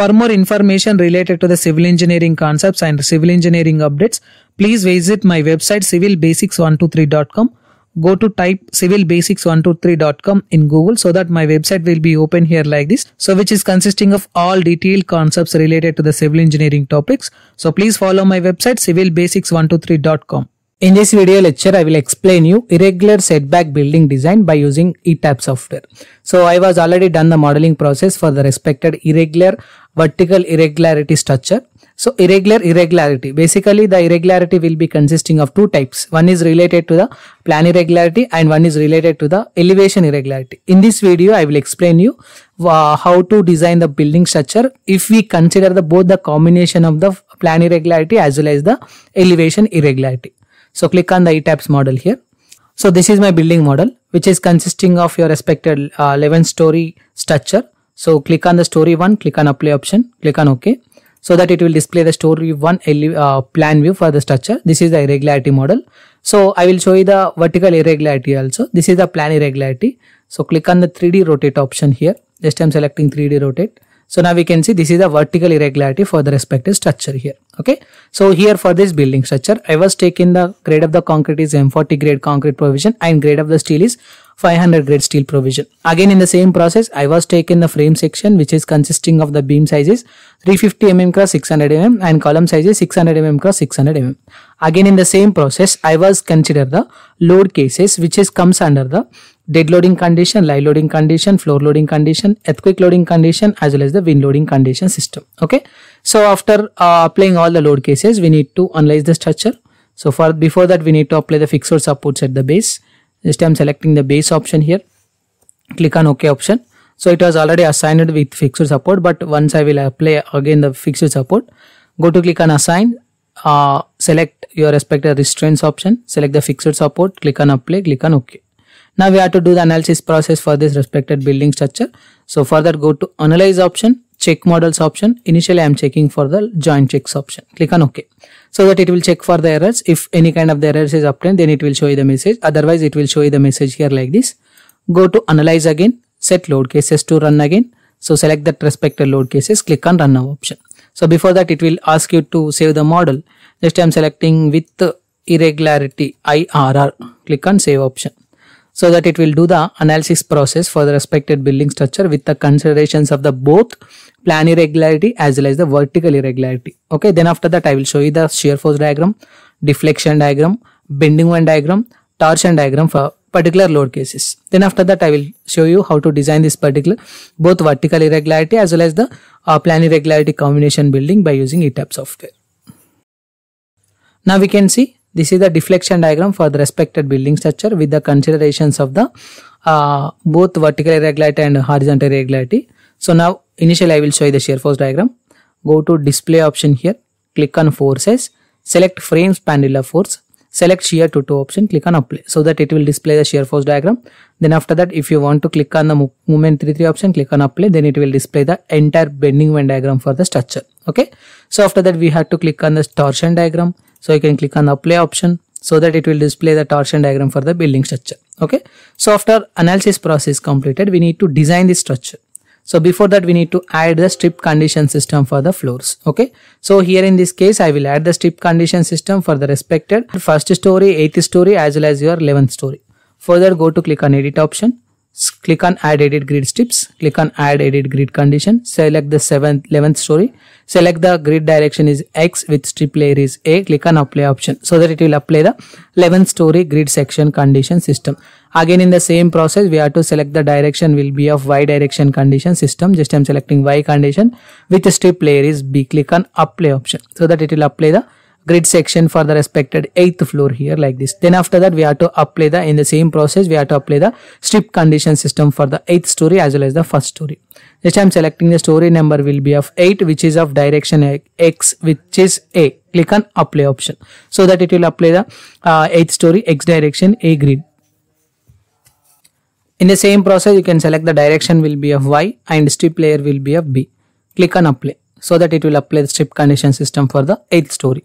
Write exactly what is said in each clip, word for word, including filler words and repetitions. For more information related to the civil engineering concepts and civil engineering updates, please visit my website civil basics one two three dot com. Go to type civil basics one two three dot com in Google, so that my website will be open here like this, so which is consisting of all detailed concepts related to the civil engineering topics. So please follow my website civil basics one two three dot com. In this video lecture, I will explain you irregular setback building design by using ETABS software. So I was already done the modeling process for the respected irregular vertical irregularity structure. So irregular irregularity, basically the irregularity will be consisting of two types. One is related to the plan irregularity and one is related to the elevation irregularity. In this video, I will explain you uh, how to design the building structure if we consider the both the combination of the plan irregularity as well as the elevation irregularity. So click on the ETABS model here. So this is my building model, which is consisting of your respected uh, eleven story structure. So click on the story one, click on apply option, click on OK, so that it will display the story one uh, plan view for the structure. This is the irregularity model. So I will show you the vertical irregularity also. This is the plan irregularity. So click on the three D rotate option here. This time selecting three D rotate. So now we can see this is the vertical irregularity for the respective structure here. Okay. So here for this building structure, I was taking the grade of the concrete is m forty grade concrete provision and grade of the steel is five hundred grade steel provision. Again in the same process, I was taking the frame section, which is consisting of the beam sizes three hundred fifty millimeters cross six hundred millimeters and column sizes six hundred millimeters cross six hundred millimeters. Again in the same process, I was consider the load cases, which is comes under the dead loading condition, live loading condition, floor loading condition, earthquake loading condition, as well as the wind loading condition system. Okay. So after uh, applying all the load cases, we need to analyze the structure. So for before that, we need to apply the fixed supports at the base. This time selecting the base option here. Click on OK option. So it was already assigned with fixed support, but once I will apply again the fixed support, go to click on assign. Uh, select your respective restraints option. Select the fixed support. Click on apply. Click on OK. Now we have to do the analysis process for this respected building structure. So for that, go to analyze option, check models option. Initially I am checking for the joint checks option. Click on OK. So that it will check for the errors. If any kind of the errors is obtained, then it will show you the message. Otherwise it will show you the message here like this. Go to analyze again, set load cases to run again. So select that respected load cases, click on run now option. So before that it will ask you to save the model. Next I am selecting with irregularity I R R. Click on save option. So that it will do the analysis process for the respected building structure with the considerations of the both plan irregularity as well as the vertical irregularity. Okay, then after that I will show you the shear force diagram, deflection diagram, bending moment diagram, torsion diagram for particular load cases. Then after that I will show you how to design this particular both vertical irregularity as well as the uh, plan irregularity combination building by using ETABS software. Now we can see this is the deflection diagram for the respected building structure with the considerations of the uh, both vertical irregularity and horizontal irregularity. So now initially I will show you the shear force diagram. Go to display option here, click on forces, select frame spandrel force, select shear to toe option, click on apply, so that it will display the shear force diagram. Then after that, if you want to click on the moment three three option, click on apply, then it will display the entire bending moment diagram for the structure. Okay. So after that we have to click on the torsion diagram. So you can click on the apply option, so that it will display the torsion diagram for the building structure. Okay. So after analysis process completed, we need to design this structure. So before that we need to add the strip condition system for the floors. Okay. So here in this case I will add the strip condition system for the respected first story, eighth story as well as your eleventh story. Further go to click on edit option. Click on add edit grid strips, click on add edit grid condition, select the seventh, eleventh story, select the grid direction is X with strip layer is A, click on apply option, so that it will apply the eleventh story grid section condition system. Again in the same process we have to select the direction will be of Y direction condition system. Just I am selecting Y condition with the strip layer is B, click on apply option, so that it will apply the grid section for the respected eighth floor here like this. Then after that we have to apply the in the same process we have to apply the strip condition system for the eighth story as well as the first story. This time selecting the story number will be of eight, which is of direction X, which is A, click on apply option, so that it will apply the uh, eighth story X direction A grid. In the same process you can select the direction will be of Y and strip layer will be of B, click on apply, so that it will apply the strip condition system for the eighth story.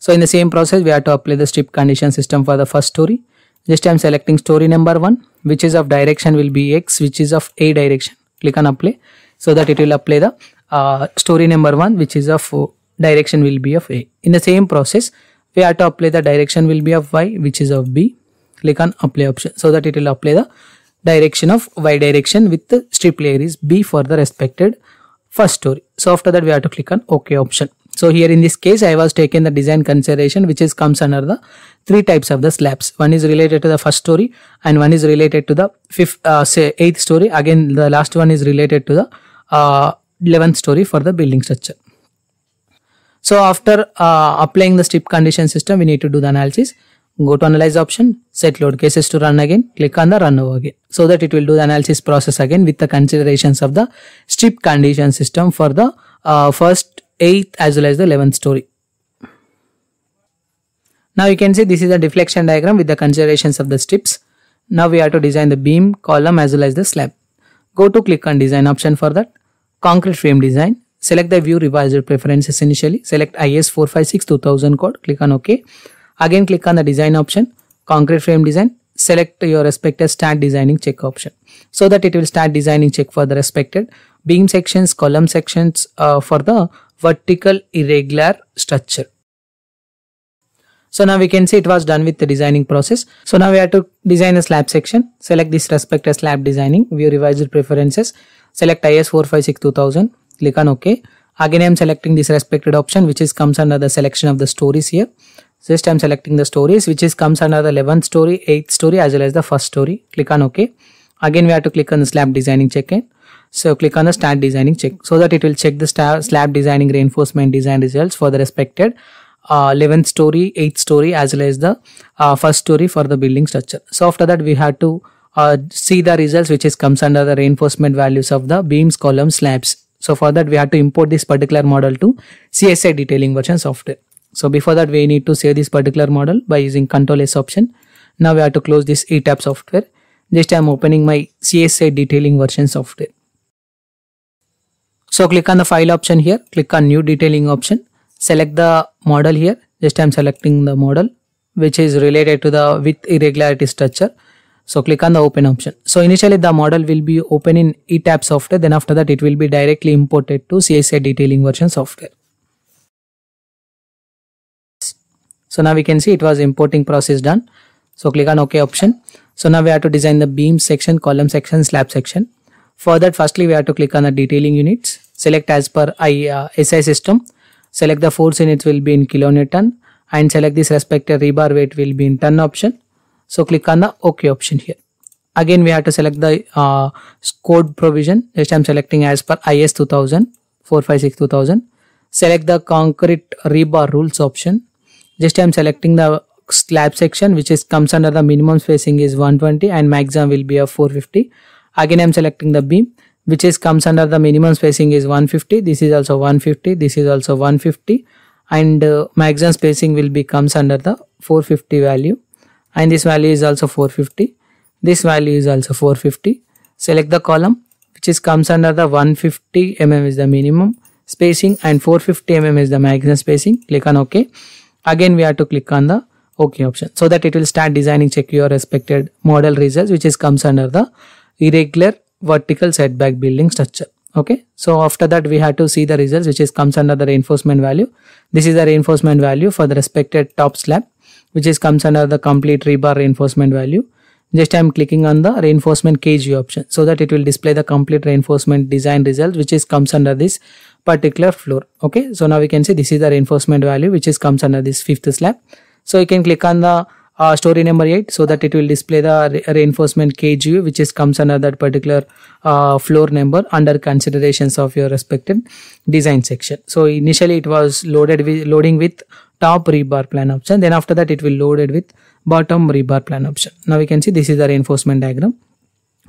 So in the same process we have to apply the strip condition system for the first story. This time selecting story number one, which is of direction will be X, which is of A direction, click on apply, so that it will apply the uh, story number one, which is of direction will be of A. In the same process, we have to apply the direction will be of Y, which is of B. Click on apply option so that it will apply the direction of Y direction with the strip layer is B for the respected first story. So after that we have to click on OK option. So here in this case I was taken the design consideration, which is comes under the three types of the slabs. One is related to the first story and one is related to the fifth, uh, say eighth story. Again the last one is related to the uh, eleventh story for the building structure. So after uh, applying the strip condition system, we need to do the analysis. Go to analyze option, set load cases to run again, click on the run over again so that it will do the analysis process again with the considerations of the strip condition system for the uh, first, eighth as well as the eleventh story. Now you can see this is a deflection diagram with the considerations of the strips. Now we have to design the beam, column as well as the slab. Go to click on design option for that. Concrete frame design. Select the view revised preferences initially. Select I S four five six two thousand code. Click on OK. Again click on the design option, concrete frame design, select your respective start designing check option so that it will start designing check for the respected beam sections, column sections uh, for the vertical irregular structure. So now we can see it was done with the designing process. So now we have to design a slab section. Select this respective slab designing, view revised preferences, select I S four five six two thousand, click on OK. Again I am selecting this respected option which is comes under the selection of the stories here. Just I am selecting the stories which is comes under the eleventh story, eighth story as well as the first story. Click on OK. Again we have to click on the slab designing check in. So click on the start designing check so that it will check the slab designing reinforcement design results for the respected uh, eleventh story, eighth story as well as the uh, first story for the building structure. So after that we have to uh, see the results which is comes under the reinforcement values of the beams, columns, slabs. So for that we have to import this particular model to C S A detailing version software. So before that we need to save this particular model by using Ctrl S option. Now we have to close this E TABS software. Just I am opening my C S A detailing version software. So click on the file option here, click on new detailing option, select the model here. Just I am selecting the model which is related to the width irregularity structure. So click on the open option. So initially the model will be open in E TABS software, then after that it will be directly imported to C S A detailing version software. So now we can see it was importing process done. So click on OK option. So now we have to design the beam section, column section, slab section. For that firstly we have to click on the detailing units. Select as per I, uh, S I system. Select the force units will be in kilonewton and select this respective rebar weight will be in ton option. So click on the OK option here. Again we have to select the uh, code provision. This time selecting as per I S two thousand, four five six two thousand. Select the concrete rebar rules option. Just I am selecting the slab section which is comes under the minimum spacing is one twenty and maximum will be of four fifty. Again I am selecting the beam which is comes under the minimum spacing is one fifty. This is also one fifty. This is also one fifty and uh, maximum spacing will be comes under the four fifty value and this value is also four fifty. This value is also four fifty. Select the column which is comes under the one fifty millimeters is the minimum spacing and four fifty millimeters is the maximum spacing. Click on OK. Again we have to click on the OK option so that it will start designing check your respected model results which is comes under the irregular vertical setback building structure. Okay, so after that we have to see the results which is comes under the reinforcement value. This is the reinforcement value for the respected top slab which is comes under the complete rebar reinforcement value. Just I am clicking on the reinforcement K G option so that it will display the complete reinforcement design result which is comes under this particular floor. Okay, so now we can see this is the reinforcement value which is comes under this fifth slab. So you can click on the uh, story number eight so that it will display the re reinforcement K G which is comes under that particular uh, floor number under considerations of your respected design section. So initially it was loaded with loading with top rebar plan option, then after that it will loaded with bottom rebar plan option. Now we can see this is the reinforcement diagram.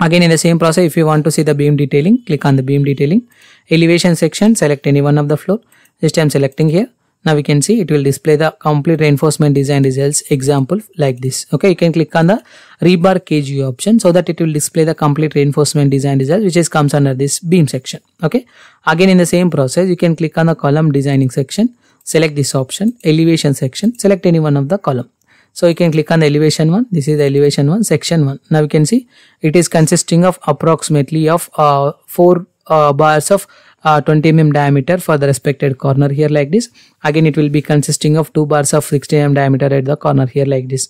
Again in the same process, if you want to see the beam detailing, click on the beam detailing. Elevation section, select any one of the floor. This time selecting here. Now we can see it will display the complete reinforcement design results example like this. Okay, you can click on the rebar K G option so that it will display the complete reinforcement design results which is comes under this beam section. Okay, again in the same process, you can click on the column designing section. Select this option, elevation section, select any one of the column. So you can click on the elevation one. This is the elevation one, section one. Now you can see it is consisting of approximately of uh, four uh, bars of uh, twenty millimeter diameter for the respected corner here like this. Again it will be consisting of two bars of sixty millimeter diameter at the corner here like this.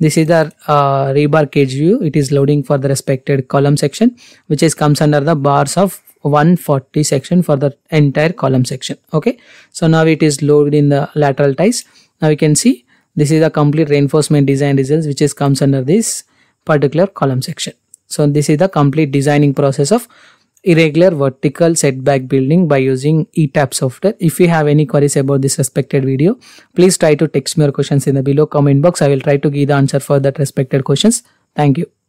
This is the uh, rebar cage view. It is loading for the respected column section, which is comes under the bars of one forty section for the entire column section. Okay, so now it is loaded in the lateral ties. Now you can see this is a complete reinforcement design results, which is comes under this particular column section. So this is the complete designing process of irregular vertical setback building by using E TABS software. If you have any queries about this respected video, please try to text me your questions in the below comment box. I will try to give the answer for that respected questions. Thank you.